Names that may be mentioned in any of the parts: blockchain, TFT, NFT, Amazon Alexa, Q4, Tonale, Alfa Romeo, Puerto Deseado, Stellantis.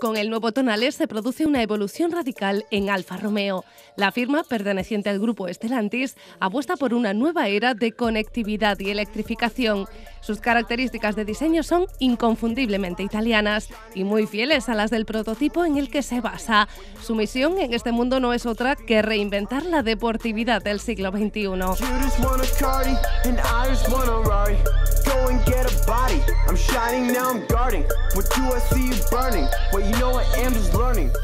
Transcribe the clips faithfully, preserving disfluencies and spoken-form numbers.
Con el nuevo tonalés se produce una evolución radical en Alfa Romeo. La firma, perteneciente al grupo Stellantis, apuesta por una nueva era de conectividad y electrificación. Sus características de diseño son inconfundiblemente italianas y muy fieles a las del prototipo en el que se basa. Su misión en este mundo no es otra que reinventar la deportividad del siglo veintiuno.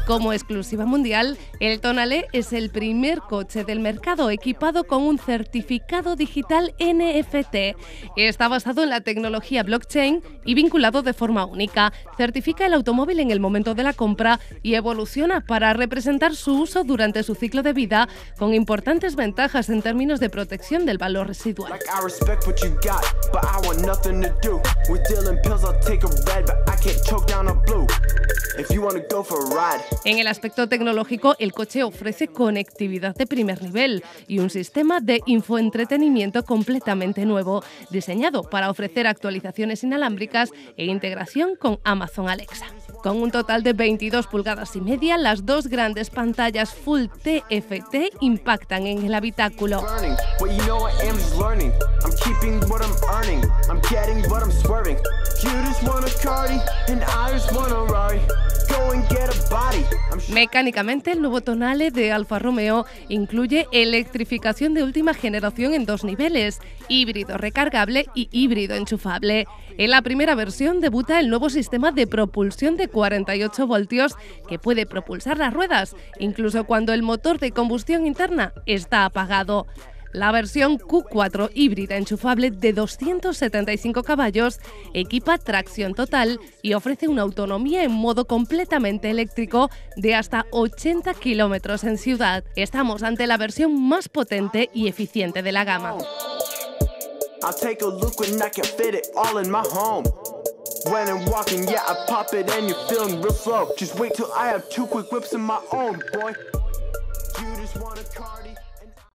Como exclusiva mundial, el Tonale es el primer coche del mercado equipado con un certificado digital N F T. Está basado en la tecnología blockchain y vinculado de forma única. Certifica el automóvil en el momento de la compra y evoluciona para representar su uso durante su ciclo de vida, con importantes ventajas en términos de protección del valor residual. En el aspecto tecnológico, el coche ofrece conectividad de primer nivel y un sistema de infoentretenimiento completamente nuevo, diseñado para ofrecer actualizaciones inalámbricas e integración con Amazon Alexa. Con un total de veintidós pulgadas y media, las dos grandes pantallas Full T F T impactan en el habitáculo. Mecánicamente, el nuevo Tonale de Alfa Romeo incluye electrificación de última generación en dos niveles, híbrido recargable y híbrido enchufable. En la primera versión debuta el nuevo sistema de propulsión de cuarenta y ocho voltios que puede propulsar las ruedas, incluso cuando el motor de combustión interna está apagado. La versión Q cuatro híbrida enchufable de doscientos setenta y cinco caballos equipa tracción total y ofrece una autonomía en modo completamente eléctrico de hasta ochenta kilómetros en ciudad. Estamos ante la versión más potente y eficiente de la gama. When I'm walking, yeah, I pop it and you're feeling real slow. Just wait till I have two quick whips in my own, boy. You just want a cardi.